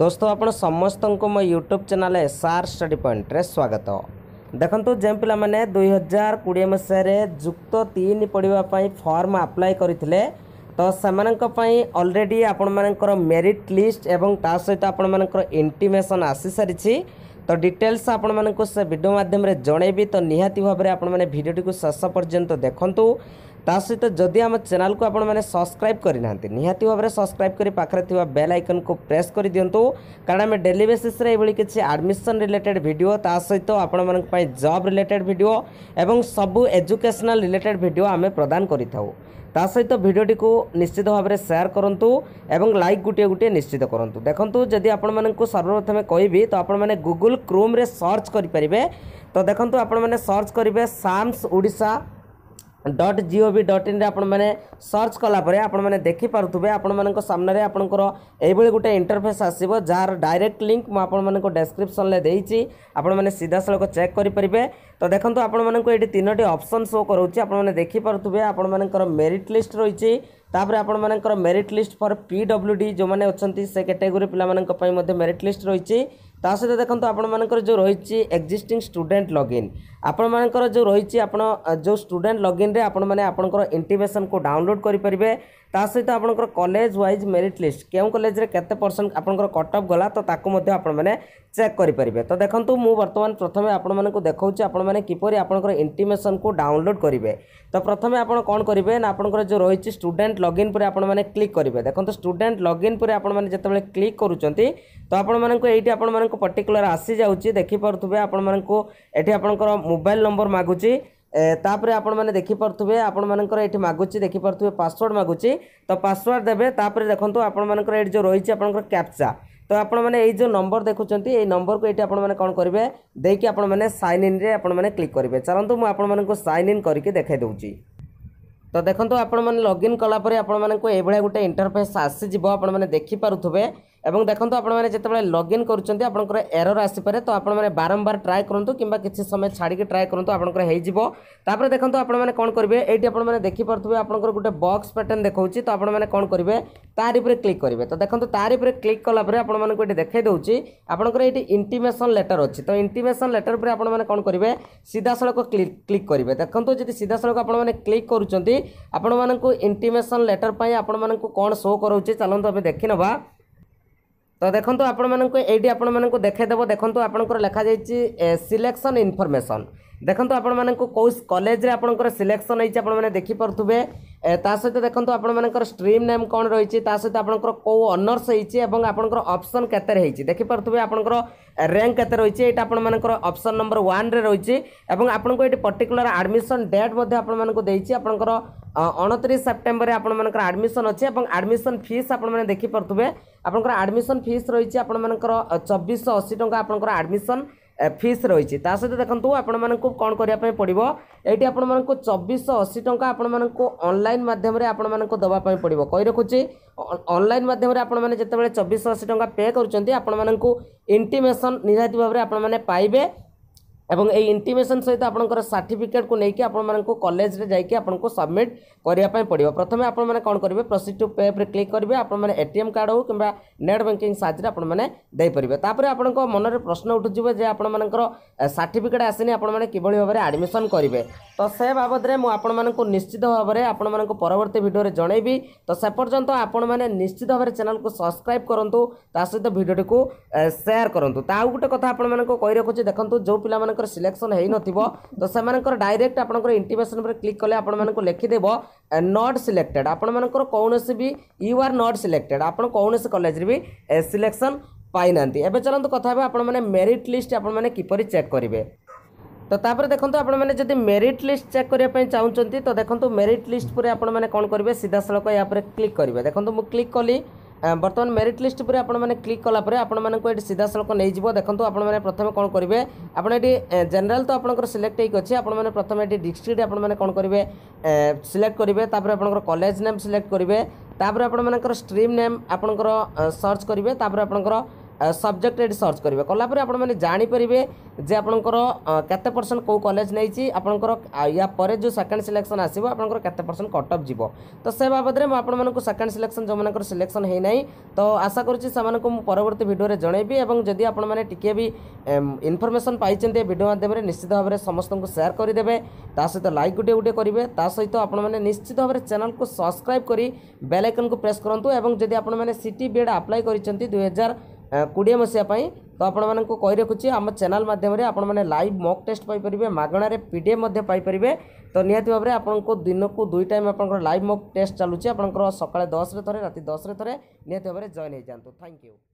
दोस्तों आपण समस्त को मो YouTube channel SR study point रे स्वागत। देखो जो पे 2020 मसीह जुक्त 3 पढ़ाई फॉर्म अप्लाई करते तो से ऑलरेडी आपण मानकर मेरिट लिस्ट एवं ता सहित आपण मानकर इंटीमेशन आसी सारी। तो डिटेल्स आपण मानक से वीडियो माध्यम रे जणेबी। तो निहाती भाव में आपण माने वीडियो को शेष पर्यंत देखंतु। ता सहित जदि आम चैनल को आपण माने सब्सक्राइब करि नांती निहाती भाव में सब्सक्राइब करी पाखरे थिवा बेल आइकन को प्रेस करि दियंतु, कारण हम डेली बेसिस रे एबळी किछि एडमिशन रिलेटेड वीडियो ता सहित आपण मानक पय जॉब रिलेटेड वीडियो एवं सब एजुकेशनल रिलेटेड वीडियो आमे प्रदान करिथाउ। ता सहित भिडियोटी को निश्चित भाव में सेयार करूँ एवं लाइक गोटे गोटे निश्चित करूँ। देखो जदि आपण को सर्वप्रथम कहि तो आपण मैंने गूगल क्रोम रे सर्च करें। तो देखो आपण मैंने सर्च करेंगे samsodisha.gov.in आपण मैंने सर्च कलापर आपने देखिपे आपण सामने आपंकर यही गोटे इंटरफेस आसो जार डायरेक्ट लिंक मुझे डेस्क्रिप्सन में देती आपने सीधा सख चेक करेंगे। तो देखो आपको ये 3टी ऑप्शन शो करोची आपने देखिपे आपर मेरिट लिस्ट रही। तापर आपर मेरिट लिस्ट फॉर PWD जो मैंने अच्छा से कैटेगोरी पे मेरिट लिस्ट रही। ता सहित देखो आपर जो रही एक्जिस्टिंग स्टूडेंट लॉगिन आपर जो रही जो स्टूडेंट लॉगिन रे आपने इंटीमेशन को डाउनलोड करेंगे। ता सहित आपंकर कॉलेज वाइज मेरिट लिस्ट क्यों कॉलेज रे केते परसेंट आपंकर कट ऑफ गला तो ताकू मध्य आपण माने चेक करेंगे। तो देखो मु वर्तमान प्रथम आपण को देखौछि आपण माने किपरि आपंकर इंटीमेशन को डाउनलोड करेंगे। तो प्रथम आपण कोन करिवे ना आपंकर जो रही स्टूडेंट लॉगिन पर आपण माने क्लिक करेंगे। देखो स्टूडेंट लॉगिन पर आपण माने जतबेले क्लिक करूचंती तो आपण माने एठी आपण माने पर्टिकुलर आसी जाउछि देखि परथुबे आपण माने एठी आपंकर मोबाइल नंबर मागुछि। तापर आपण माने देखि परथुबे आपण मानकर एठी मागुछि देखि परथुबे पासवर्ड मागुछि। तो पासवर्ड देबे। तापर देखंतु आपण मानकर एठी जो रहिछि आपनकर कैप्चा। तो आपण माने एई जो नंबर देखुचंती एई नंबर को एठी आपण माने कोन करिवे देकी आपण माने साइन इन रे आपण माने क्लिक करिवे। चलंतु मु आपण माननको साइन इन करके देखाइ दउछि। तो देखंतु आपण माने लॉगिन कला पर आपण माननको एई बडा गुटे इंटरफेस आसी जिवो आपण माने देखि परथुबे। एवं देखो आपने जितेबाला लॉगिन करुँच आपंकर एरर आसपे तो आपने बारंबार ट्राए करूँ कि किसी समय छाड़ी ट्राए करूँ आपंकर। देखो आपने कौन करेंगे ये आपने देखिपे आपंकर गोटे बॉक्स पैटर्न देखा तो आपने कौन करेंगे तारी पर क्लिक करेंगे। तो देखो तारी पर क्लिक कलापर आपको ये देखे दूसरी आपंकर ये इंटीमेशन लेटर अच्छी। तो इंटीमेशन लेटर पर आपने कौन करेंगे सीधा सड़क क्लिक करेंगे। देखो जी सीधा सड़क आपने क्लिक करूँ इंटीमेशन लेटर पर आपको कौन शो करोचे चलते आम देखा। तो देखो आपको देखेदेव। देखो आपंकर लिखा जाइए सिलेक्शन इनफॉरमेशन। देखो आपको कौ कॉलेज रे आपंकर सिलेक्शन होने देखिपे। ता सहित देखो आपंकर स्ट्रीम नेम कौन रही सहित आपंकर कौ ऑनर्स होती आपंकर ऑप्शन केते देखिपे आपंकर रैंक केते रही ये आपंकर ऑप्शन नंबर 1 रे रही। आपको ये पर्टिकुलर एडमिशन डेट आपको देती आपंकर 29 सेप्टेम्बर आपंकर एडमिशन अच्छे और एडमिशन फीस आपने देखिपे आपंकर एडमिशन फीस रही आपंकर 2480 टका आपंकर एडमिशन फीस रही। सहित देखो आपको कौन करने पड़ो ये आपको 2480 टका आपको ऑनलाइन माध्यम आपको दवापाई पड़ो कही रखुच्छी। ऑनलाइन माध्यम आपने जितेबाला 2480 टका पे करुँच आपको इंटीमेशन निहाती भाव में आपने पाइबे एवं ये इंटीमेशन सहित आपंकर सर्टिफिकेट को लेकिन आपको कॉलेज रे जाइए आपको सबमिट करने पड़ो। प्रथम आपने कौन करेंगे प्रोसीड टू पे पर क्लिक करेंगे। आपने ATM कार्ड हो कि नेट बैंकिंग साहाय्य आपने तापर आपन मन प्रश्न उठुजे जे आपंकर सर्टिफिकेट आसनी आपने किभली भाव में एडमिशन करेंगे। तो से बाबद में मुझे निश्चित भाव में आपको परवर्ती भिडियो जनइबी। तो से पर्यंत आपने निश्चित भाव में चैनल को सब्सक्राइब करूँ ता सहित भिडियो को शेयर करूँ। तो आउ गोटे कथा आपको कही रखुच्छे देखो जो पे सिलेक्शन है नथिबो तो सेमानकर डायरेक्ट आपनकर इंटीमेशन पर क्लिक कले आपनमानकर लेखि देबो नॉट सिलेक्टेड। आपनमानकर कोनोसी भी यू आर नॉट सिलेक्टेड आपन कोनोसी कॉलेज रे भी सिलेक्शन पाई नांती। एबे चलंतु कथा बे आपन माने मेरिट लिस्ट आपन माने किपरि चेक करिवे। तो तापर देखंतु आपण माने जदि मेरिट लिस्ट चेक करिया पय चाहुचंती तो देखंतु मेरिट लिस्ट पर आपण माने कोन करिवे सीधा सलक या पर क्लिक करिवे। देखंतु मु क्लिक कली बर्तमान मेरिट लिस्ट पर आपने क्लिक कलापर आपको ये सीधा सड़क नहीं जीव। देखो आपने प्रथम कौन करेंगे आपने ये जनरल तो आपंकर सिलेक्ट होगी आपने प्रथम ये डिस्ट्रिक्ट आपने कौन करेंगे सिलेक्ट करेंगे। तापर आपंकर कॉलेज नेम सिलेक्ट करेंगे। तापर आपंकर स्ट्रीम नेम आपंकर सर्च करेंगे। तापर आपंकर सब्जेक्ट ये सर्च करेंगे कलापर आपने जापरेंगे जे आपंकर केते परसेंट कौ कॉलेज नहीं आपंकर यापर जो सेकेंड सिलेक्शन आसो आपंकर केते परसेंट कट ऑफ जीव तो से बाबद में आपको सेकेंड सिलेक्शन जो मानक सिलेक्शन है ना तो आशा करवर्त भिडियो जनइबी और जदि आपने टी भी इनफर्मेसन पाई भिडियो माध्यम निश्चित भाव में समस्त को सेयार करदे ता सहित लाइक गोटे गोटे करेंगे ता सहित आपने निश्चित भाव में चैनल को सब्सक्राइब कर बेल आइकन को प्रेस करूँ और जब आपने सीटी बीएड अप्लाई कर 2020 मसीहा तो आपको कही रखुच्छे आम चैनल माध्यम रे आपण माने लाइव मॉक टेस्ट पाई परिबे मागणारे पीडीएफ मध्ये पाई परिबे तो निहाती भाव में आपको दिन को 2 टाइम आपंकर लाइव मॉक टेस्ट चलुचे आपंकर सकाळ 10 रे थरे राती 10 रे थरे निहाती भाव में जॉइन हो जातु। Thank you.